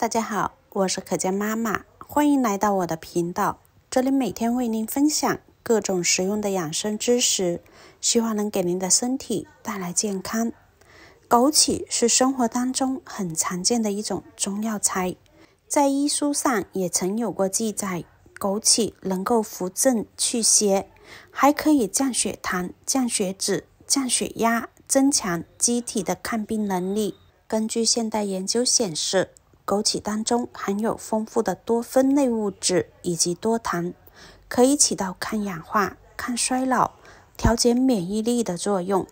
大家好，我是可嘉妈妈，欢迎来到我的频道，这里每天为您分享各种实用的养生知识，希望能给您的身体带来健康。枸杞是生活当中很常见的一种中药材，在医书上也曾有过记载，枸杞能够扶正祛邪，还可以降血糖、降血脂、降血压，增强机体的抗病能力。根据现代研究显示，枸杞当中含有丰富的多酚类物质以及多糖，可以起到抗氧化、抗衰老、调节免疫力的作用。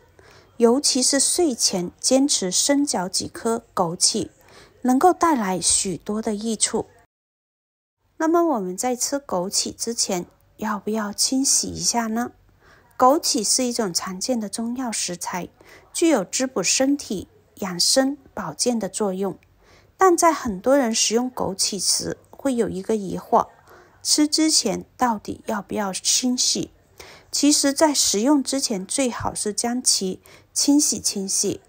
尤其是睡前坚持深嚼几颗枸杞，能够带来许多的益处。那么我们在吃枸杞之前，要不要清洗一下呢？枸杞是一种常见的中药食材，具有滋补身体、养生保健的作用。但在很多人食用枸杞时，会有一个疑惑，吃之前到底要不要清洗？其实在食用之前，最好是将其清洗，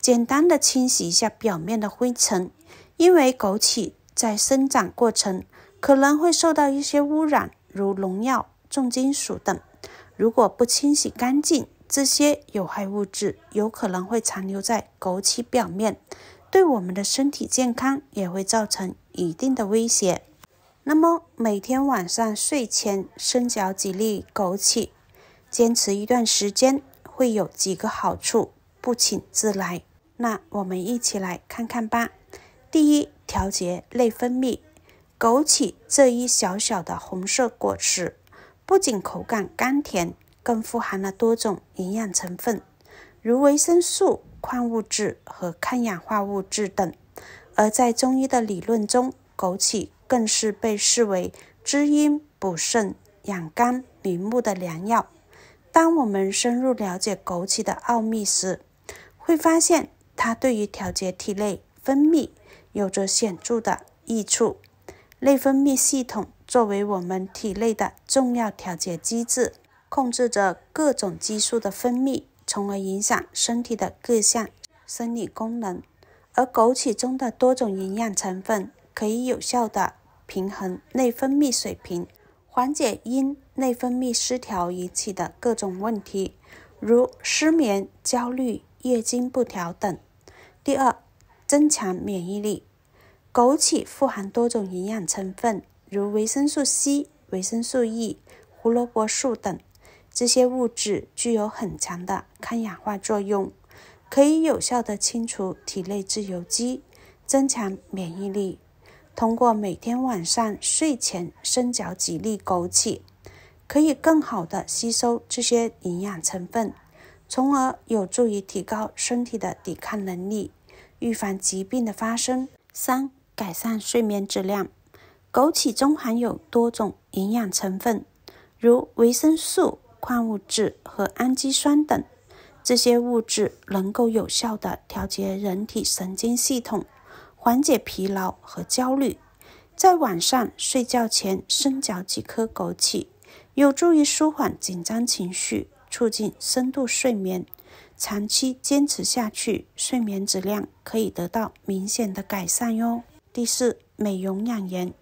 简单的清洗一下表面的灰尘，因为枸杞在生长过程可能会受到一些污染，如农药、重金属等。如果不清洗干净，这些有害物质有可能会残留在枸杞表面，对我们的身体健康也会造成一定的威胁。那么每天晚上睡前深嚼几粒枸杞，坚持一段时间，会有几个好处，不请自来。那我们一起来看看吧。第一，调节内分泌。枸杞这一小小的红色果实，不仅口感甘甜，更富含了多种营养成分，如维生素、矿物质和抗氧化物质等。而在中医的理论中，枸杞更是被视为滋阴补肾、养肝明目的良药。当我们深入了解枸杞的奥秘时，会发现它对于调节体内分泌有着显著的益处。内分泌系统作为我们体内的重要调节机制，控制着各种激素的分泌，从而影响身体的各项生理功能。而枸杞中的多种营养成分可以有效地平衡内分泌水平，缓解因内分泌失调引起的各种问题，如失眠、焦虑、月经不调等。第二，增强免疫力。枸杞富含多种营养成分，如维生素 C、维生素 E、胡萝卜素等。这些物质具有很强的抗氧化作用，可以有效地清除体内自由基，增强免疫力。通过每天晚上睡前深嚼几粒枸杞，可以更好地吸收这些营养成分，从而有助于提高身体的抵抗能力，预防疾病的发生。三、改善睡眠质量。枸杞中含有多种营养成分，如维生素、矿物质和氨基酸等，这些物质能够有效地调节人体神经系统，缓解疲劳和焦虑。在晚上睡觉前深嚼几颗枸杞，有助于舒缓紧张情绪，促进深度睡眠。长期坚持下去，睡眠质量可以得到明显的改善哟。第四，美容养颜。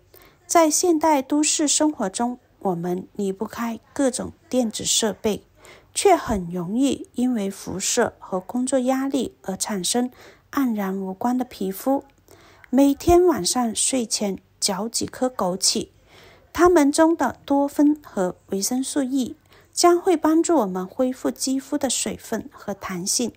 在现代都市生活中，我们离不开各种电子设备，却很容易因为辐射和工作压力而产生黯然无光的皮肤。每天晚上睡前嚼几颗枸杞，它们中的多酚和维生素 E 将会帮助我们恢复肌肤的水分和弹性，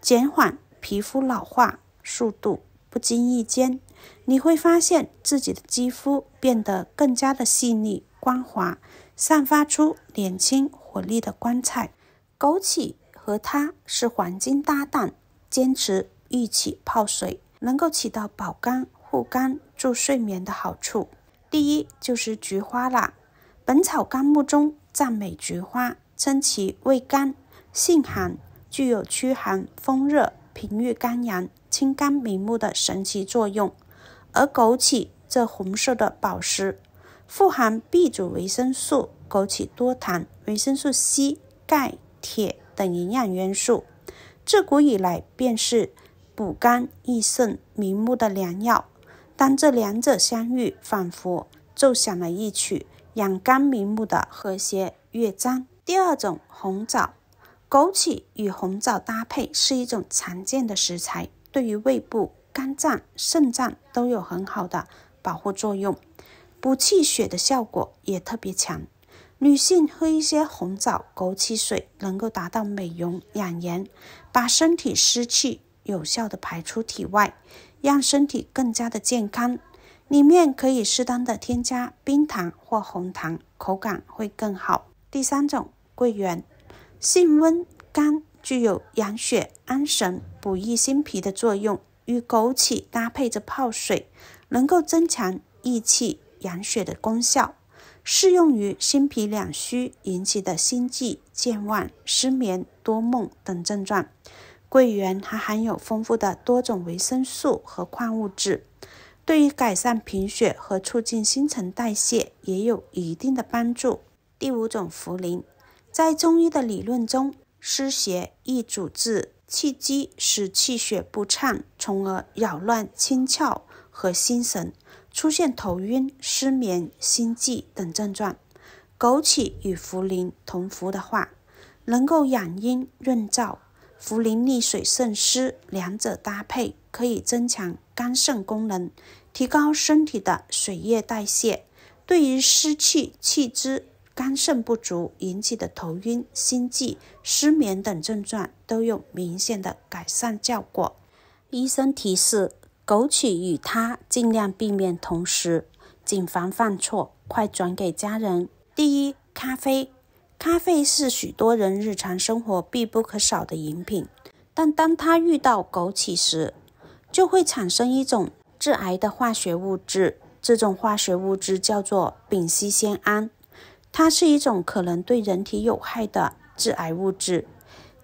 减缓皮肤老化速度。不经意间，你会发现自己的肌肤变得更加的细腻光滑，散发出年轻活力的光彩。枸杞和它是黄金搭档，坚持一起泡水，能够起到保肝护肝助睡眠的好处。第一就是菊花啦，本草纲目中赞美菊花，称其味甘性寒，具有驱寒风热、平郁肝阳、清肝明目的神奇作用。而枸杞这红色的宝石，富含 B 族维生素、枸杞多糖、维生素 C、钙、铁等营养元素，自古以来便是补肝益肾明目的良药。当这两者相遇，仿佛奏响了一曲仰甘瞑目的和谐乐章。第二种，红枣。枸杞与红枣搭配是一种常见的食材，对于胃部、肝脏、肾脏都有很好的保护作用，补气血的效果也特别强。女性喝一些红枣枸杞水，能够达到美容养颜，把身体湿气有效的排出体外，让身体更加的健康。里面可以适当的添加冰糖或红糖，口感会更好。第三种，桂圆。性温甘，具有养血安神、补益心脾的作用，与枸杞搭配着泡水，能够增强益气养血的功效，适用于心脾两虚引起的心悸、健忘、失眠、多梦等症状。桂圆还含有丰富的多种维生素和矿物质，对于改善贫血和促进新陈代谢也有一定的帮助。第五种，茯苓。在中医的理论中，湿邪易阻滞气机，使气血不畅，从而扰乱心窍和心神，出现头晕、失眠、心悸等症状。枸杞与茯苓同服的话，能够养阴润燥。茯苓利水渗湿，两者搭配可以增强肝肾功能，提高身体的水液代谢，对于湿气、气滞、肝肾不足引起的头晕、心悸、失眠等症状都有明显的改善效果。医生提示，枸杞与它尽量避免同食，谨防犯错，快转给家人。第一，咖啡。咖啡是许多人日常生活必不可少的饮品，但当它遇到枸杞时，就会产生一种致癌的化学物质，这种化学物质叫做丙烯酰胺。它是一种可能对人体有害的致癌物质，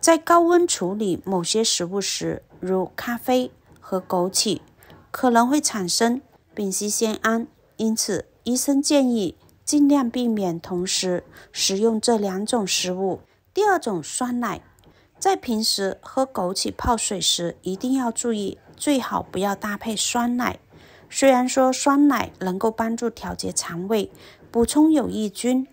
在高温处理某些食物时，如咖啡和枸杞，可能会产生丙烯酰胺，因此医生建议尽量避免同时食用这两种食物。第二种，酸奶。在平时喝枸杞泡水时，一定要注意，最好不要搭配酸奶。虽然说酸奶能够帮助调节肠胃，补充有益菌，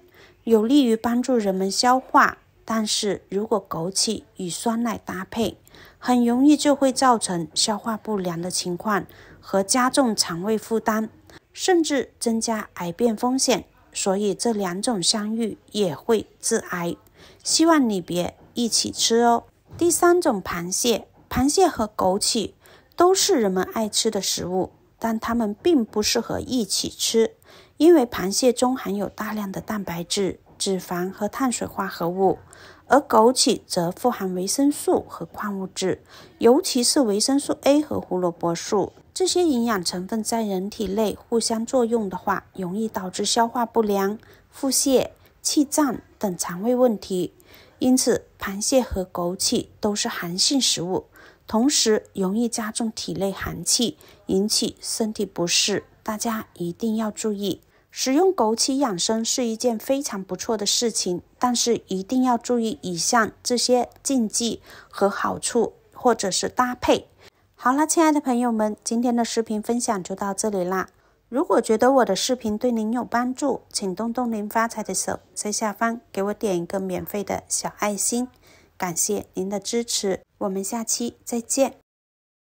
有利于帮助人们消化，但是如果枸杞与酸奶搭配，很容易就会造成消化不良的情况和加重肠胃负担，甚至增加癌变风险，所以这两种相遇也会致癌，希望你别一起吃哦。第三种，螃蟹。螃蟹和枸杞都是人们爱吃的食物，但它们并不适合一起吃，因为螃蟹中含有大量的蛋白质、脂肪和碳水化合物，而枸杞则富含维生素和矿物质，尤其是维生素 A 和胡萝卜素。这些营养成分在人体内互相作用的话，容易导致消化不良、腹泻、气胀等肠胃问题。因此，螃蟹和枸杞都是寒性食物，同时容易加重体内寒气，引起身体不适，大家一定要注意。使用枸杞养生是一件非常不错的事情，但是一定要注意以上这些禁忌和好处，或者是搭配。好了，亲爱的朋友们，今天的视频分享就到这里啦。如果觉得我的视频对您有帮助，请动动您发财的手，在下方给我点一个免费的小爱心，感谢您的支持，我们下期再见。